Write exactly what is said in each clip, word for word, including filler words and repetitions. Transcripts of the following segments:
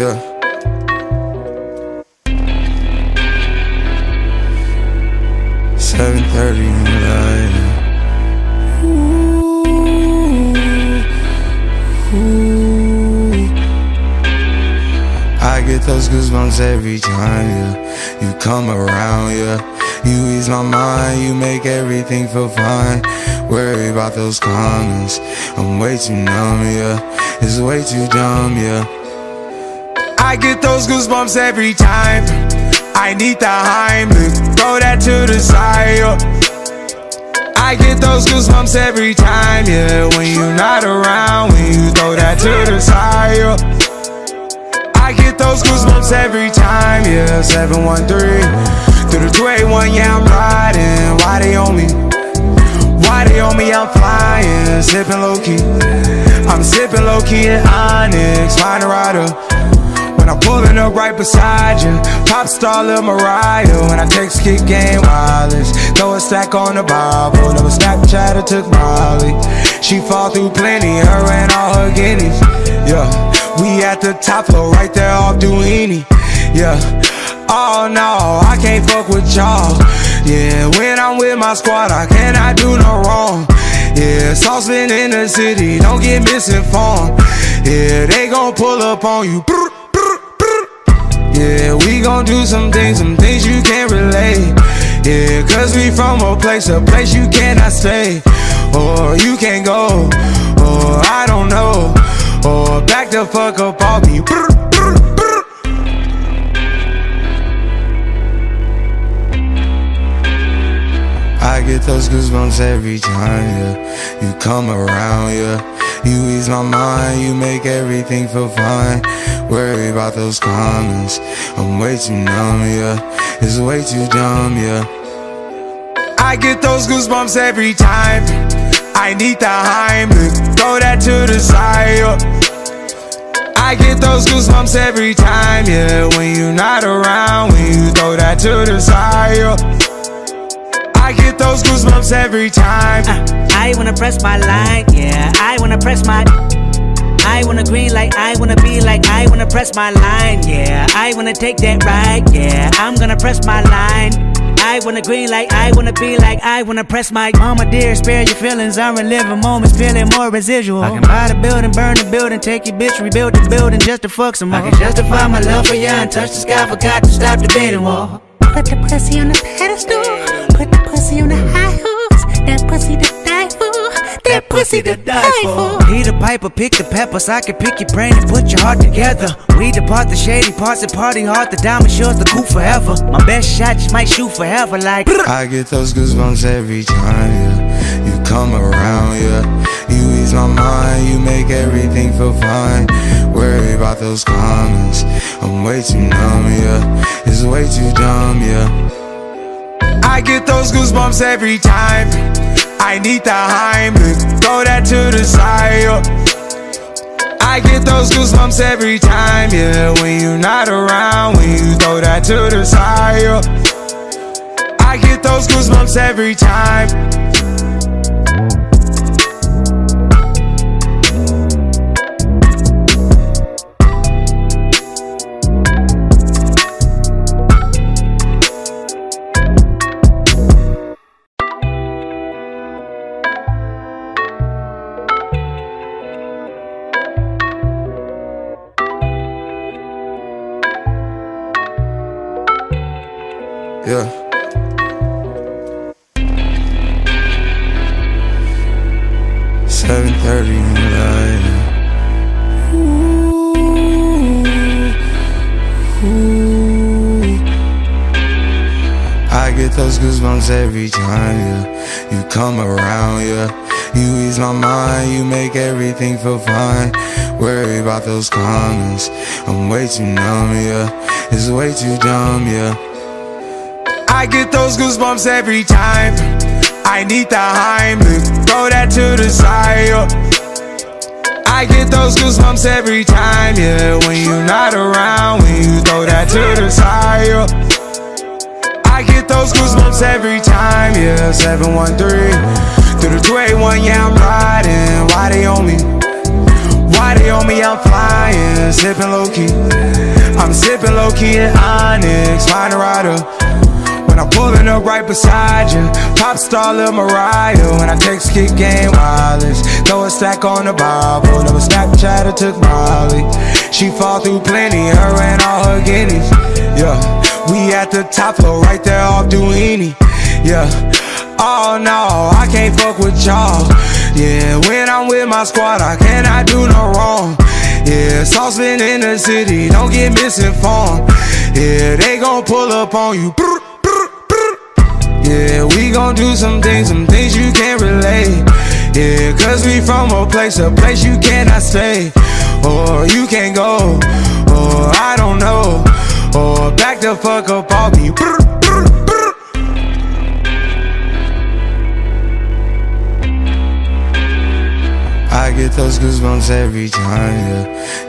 Yeah. seven thirty in the night. Ooh, ooh. I get those goosebumps every time, yeah. You come around, yeah. You ease my mind, you make everything feel fine. Worry about those comments, I'm way too numb, yeah. It's way too dumb, yeah. I get those goosebumps every time. I need the Heimlich, throw that to the side, yeah. I get those goosebumps every time, yeah. When you're not around, when you throw that to the side, yeah. I get those goosebumps every time, yeah. seven one three through the two eight one, yeah, I'm riding. Why they on me? Why they on me? I'm flying, sipping low-key. I'm sipping low-key in Onyx, find a rider. When I'm pulling up right beside you, pop star Lil Mariah. When I text, kick game wireless, throw a stack on the Bible. Never Snapchat or took Molly. She fall through plenty, her and all her guineas, yeah. We at the top floor, right there off Doheny, yeah. Oh no, I can't fuck with y'all, yeah. When I'm with my squad, I cannot do no wrong, yeah. Saucepan in the city, don't get misinformed, yeah. They gon' pull up on you, yeah. We gon' do some things, some things you can't relate, yeah. Cause we from a place, a place you cannot stay, or you can't go, or I don't know. Or back the fuck up off me. Brr, brr, brr. I get those goosebumps every time, yeah. You come around, yeah. You ease my mind, you make everything feel fine. Worry about those comments, I'm way too numb, yeah. It's way too dumb, yeah. I get those goosebumps every time. I need the Heimlich, throw that to the side, yeah. I get those goosebumps every time, yeah. When you're not around, when you throw that to the side, yeah. I get those goosebumps every time. uh, I wanna press my line, yeah. I wanna press my I wanna green like I wanna be like I wanna press my line, yeah. I wanna take that ride, yeah. I'm gonna press my line. I wanna green like I wanna be like I wanna press my mama dear, spare your feelings. I'm reliving moments, feeling more residual. I can buy the building, burn the building, take your bitch, rebuild the building just to fuck some more. I can justify my love for you and touch the sky, forgot to stop the beating wall. Put the pussy on the pedestal, put the pussy on the high horse. That pussy to die for, that pussy to die for. Need a piper, pick the peppers. I can pick your brain and put your heart together. We depart the shady parts and party hard. The diamond sure's the cool forever. My best shot just might shoot forever, like. I get those goosebumps every time, yeah. You come around, yeah. You ease my mind, you make everything feel fine. Worry about those comments, I'm way too numb, yeah. It's way too dumb, yeah. I get those goosebumps every time. I need the Heimlich, throw that to the side, yeah. I get those goosebumps every time, yeah. When you're not around, when you throw that to the side, yeah. I get those goosebumps every time. Yeah. seven thirty in the night. Ooh, ooh. I get those goosebumps every time, yeah. You come around, yeah. You ease my mind, you make everything feel fine. Worry about those comments, I'm way too numb, yeah. It's way too dumb, yeah. I get those goosebumps every time. I need the Heimlich, throw that to the side, yeah. I get those goosebumps every time, yeah. When you're not around, when you throw that to the side, yeah. I get those goosebumps every time, yeah. seven one three through the two eight one, yeah, I'm riding. Why they on me? Why Nobody on me, I'm flying, zipping low-key. I'm zipping low-key in Onyx, find a rider. When I'm pulling up right beside you, pop star Lil Mariah. When I text, kick game wireless, throw a stack on the Bible. Never Snapchat or took Molly. She fall through plenty, her and all her guineas. Yeah, we at the top floor, right there off Doheny. Yeah, oh no, I can't fuck with y'all. Yeah, when I'm with my squad, I cannot do no wrong. Yeah, saucepan in the city, don't get misinformed. Yeah, they gon' pull up on you. Yeah, we gon' do some things, some things you can't relate. Yeah, cause we from a place, a place you cannot stay. Or you can't go, or I don't know. Or back the fuck up off me. I get those goosebumps every time, yeah.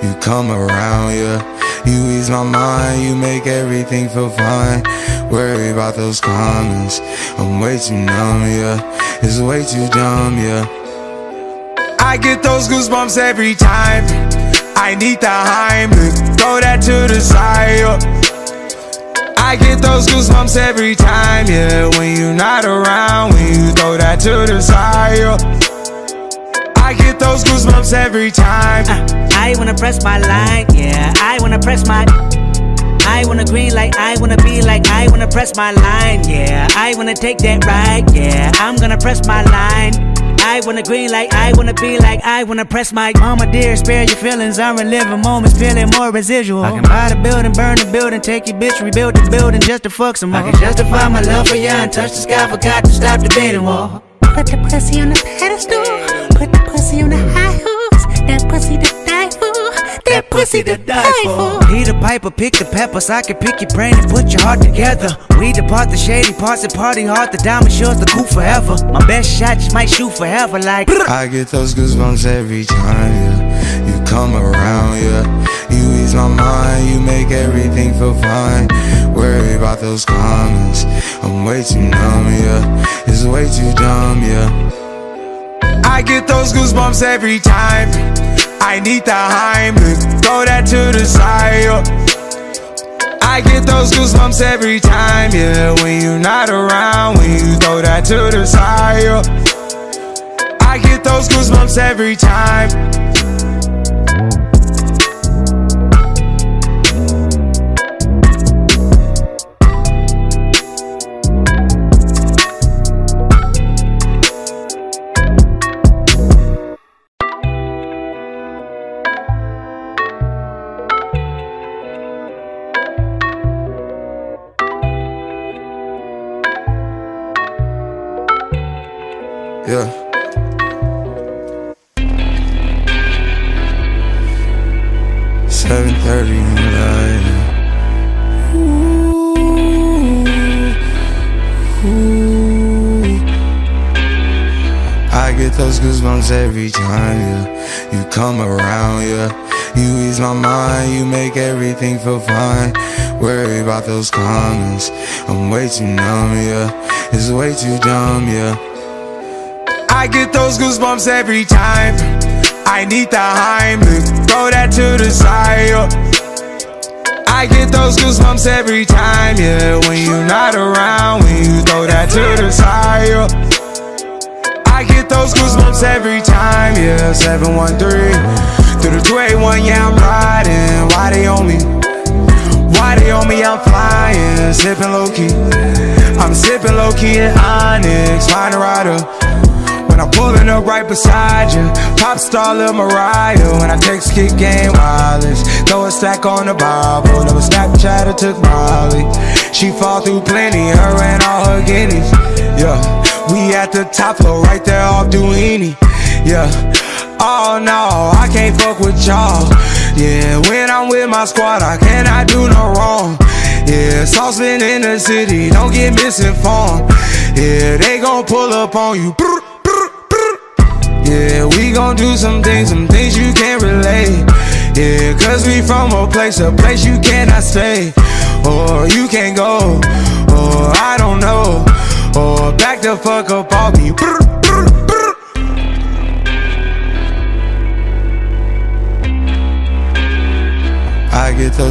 You come around, yeah. You ease my mind, you make everything feel fine. Worry about those comments, I'm way too numb, yeah. It's way too dumb, yeah. I get those goosebumps every time. I need the Heimlich, throw that to the side, yeah. I get those goosebumps every time, yeah. When you're not around, when you throw that to the side, yeah. I get those goosebumps every time. uh, I wanna press my line, yeah, I wanna press my. I wanna green like, I wanna be like, I wanna press my line, yeah. I wanna take that ride, yeah, I'm gonna press my line. I wanna green like, I wanna be like, I wanna press my. Mama dear, spare your feelings, I'm reliving moments, feeling more residual. I can buy the building, burn the building, take your bitch, rebuild the building just to fuck some more. I can justify my love for you and touch the sky, forgot to stop the beating wall. Put the pussy on the pedestal, put the pussy on the high horse. That pussy to die for, that, that pussy to die for. Need a piper, pick the peppers. I can pick your brain and put your heart together. We depart the shady parts and party hard. The diamond shows the cool forever. My best shot just might shoot forever like. I get those goosebumps every time, yeah. You come around, yeah. You ease my mind, you make everything feel fine. Worry about those comments, I'm way too numb, yeah. It's way too dumb, yeah. I get those goosebumps every time. I need the Heimlich, throw that to the side, yeah. I get those goosebumps every time, yeah. When you're not around, when you throw that to the side, yeah. I get those goosebumps every time. Yeah. Seven thirty in the night. Ooh, ooh. I get those goosebumps every time, yeah. You come around, yeah. You ease my mind, you make everything feel fine. Worry about those comments, I'm way too numb, yeah. It's way too dumb, yeah. I get those goosebumps every time. I need the Heimlich, throw that to the side, yeah. I get those goosebumps every time, yeah. When you're not around, when you throw that to the side, yeah. I get those goosebumps every time, yeah. seven one three through the two eight one, yeah, I'm riding. Why they on me? Why they on me? I'm flying, zipping low-key. I'm zipping low-key in Onyx, find a rider. I'm pulling up right beside you, pop star Lil Mariah. When I text, kick game wireless, throw a stack on the Bible. Never Snapchat or took Molly. She fall through plenty, her and all her guineas. Yeah, we at the top floor, right there off Doheny. Yeah, oh no, I can't fuck with y'all. Yeah, when I'm with my squad, I cannot do no wrong. Yeah, saucepan in the city, don't get misinformed. Yeah, they gon' pull up on you. Yeah, we gon' do some things, some things you can't relate. Yeah, cause we from a place, a place you cannot stay. Or you can't go, or I don't know. Or back the fuck up off me.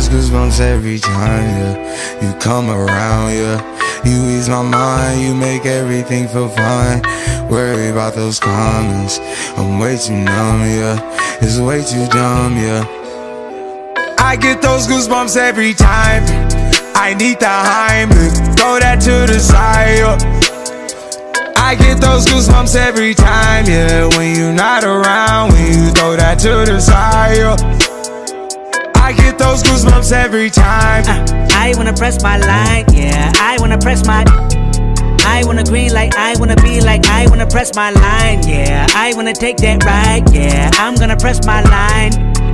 almost goosebumps every time, yeah. You come around, yeah. You ease my mind, you make everything feel fine. Worry about those comments, I'm way too numb, yeah. It's way too dumb, yeah. I get those goosebumps every time. I need the Heimlich, throw that to the side, yeah. I get those goosebumps every time, yeah. When you're not around, when you throw that to the side, yeah. I get those goosebumps every time. uh, I wanna press my line, yeah. I wanna press my I wanna green like I wanna be like I wanna press my line, yeah. I wanna take that ride, yeah. I'm gonna press my line.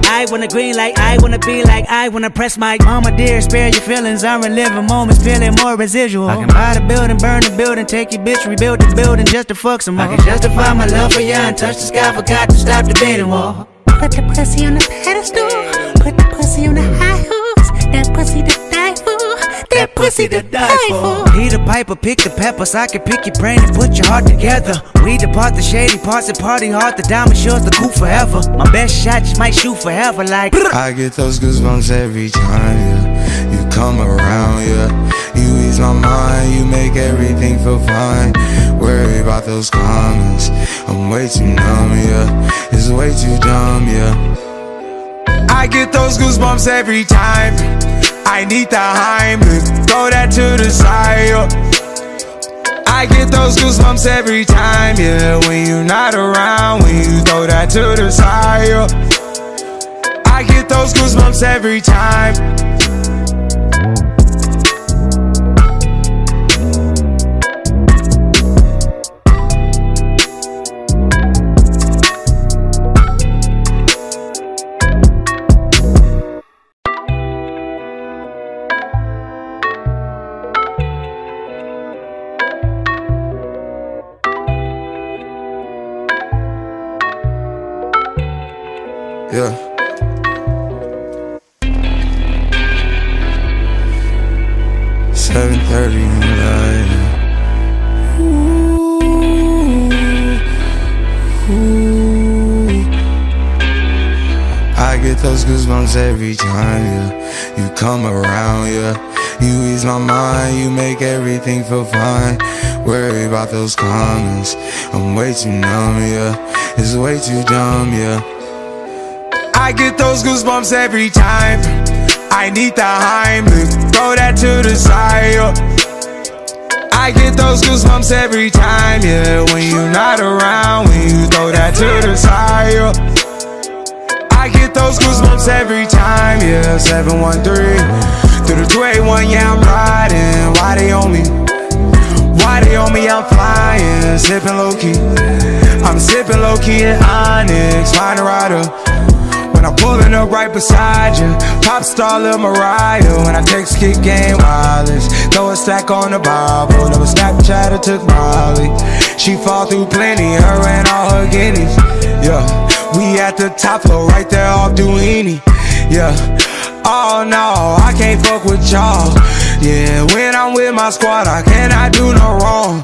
I wanna green like I wanna be like I wanna press my. Mama dear, spare your feelings, I'm reliving moments, feeling more residual. I can buy the building, burn the building, take your bitch, rebuild the building just to fuck some more. I can justify my love for you and touch the sky, forgot to stop the beating wall. Put the pussy on the pedestal, put the pussy on the high horse. That pussy to die for, that pussy to die for. He the piper, pick the peppers, I can pick your brain and put your heart together. We depart the shady parts and party hard. The diamond sure's the cool forever. My best shot just might shoot forever, like. I get those goosebumps every time, yeah. You come around, yeah. You ease my mind, you make everything feel fine. Worry about those comments, I'm way too numb, yeah. It's way too dumb, yeah. I get those goosebumps every time. I need the Heimlich, throw that to the side, yeah. I get those goosebumps every time, yeah. When you're not around, when you throw that to the side, yeah. I get those goosebumps every time. Yeah. seven thirty in the night. Ooh, ooh. I get those goosebumps every time, yeah. You come around, yeah. You ease my mind, you make everything feel fine. Worry about those comments, I'm way too numb, yeah. It's way too dumb, yeah. I get those goosebumps every time. I need the Heimlich, throw that to the side, yeah. I get those goosebumps every time, yeah. When you're not around, when you throw that to the side, yeah. I get those goosebumps every time, yeah. seven one three through the two eight one, yeah, I'm riding. Why they on me? Why they on me? I'm flying, sipping low-key. I'm sipping low-key in Onyx, find a rider. I'm pulling up right beside you, pop star Lil Mariah. When I text, kick game wireless, throw a stack on the Bible. Never Snapchat or took Molly. She fall through plenty, her and all her guineas. Yeah, we at the top floor, right there off Doheny. Yeah, oh no, I can't fuck with y'all. Yeah, when I'm with my squad, I cannot do no wrong.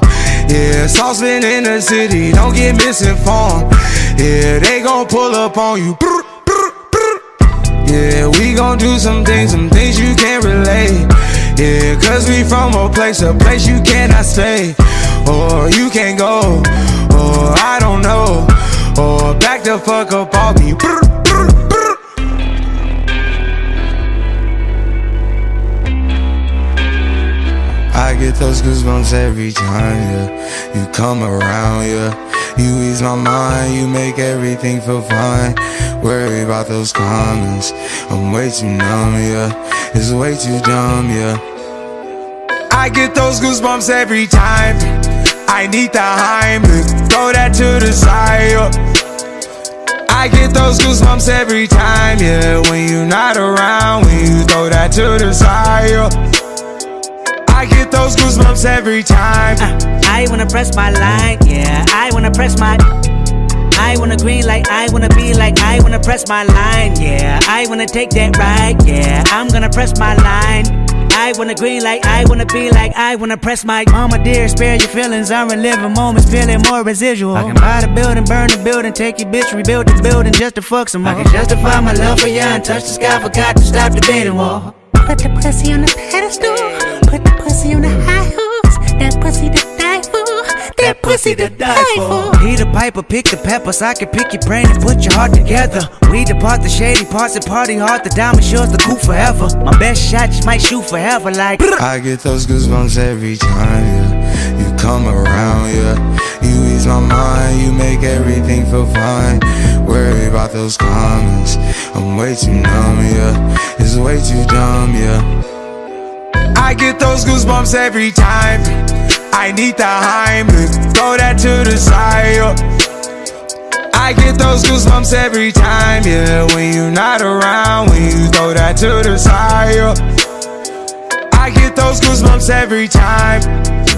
Yeah, saucepan in the city, don't get misinformed. Yeah, they gon' pull up on you. Yeah, we gon' do some things, some things you can't relate. Yeah, cause we from a place, a place you cannot stay. Or you can't go, or I don't know. Or back the fuck up off me. I get those goosebumps every time, yeah. You come around, yeah. You ease my mind, you make everything feel fine. Worry about those comments, I'm way too numb, yeah. It's way too dumb, yeah. I get those goosebumps every time. I need the Heimlich, throw that to the side, yeah. I get those goosebumps every time, yeah. When you're not around, when you throw that to the side, yeah. I get those goosebumps every time. uh, I wanna press my line, yeah. I wanna press my I wanna green like I wanna be like I wanna press my line, yeah. I wanna take that ride, yeah. I'm gonna press my line. I wanna green light, I wanna be like, I wanna press my mama dear, spare your feelings, I'm reliving moments, feeling more residual. I can buy the building, burn the building, take your bitch, rebuild the building just to fuck some more. I can justify my love for you and touch the sky, forgot to stop the beating wall. Put the pussy on the pedestal, put the pussy on the high horse, that pussy to die for, that pussy to die for. He the piper, pick the peppers, I can pick your brain and put your heart together. We depart the shady parts and party hard, the diamond sure's the cool forever. My best shot just might shoot forever like I get those goosebumps every time, yeah. You come around, yeah. You ease my mind, you make everything feel fine. Worry about those comments, I'm way too numb, yeah. It's way too dumb, yeah. I get those goosebumps every time, I need the Heimlich, throw that to the side, yeah. I get those goosebumps every time, yeah. When you're not around, when you throw that to the side, yeah. I get those goosebumps every time.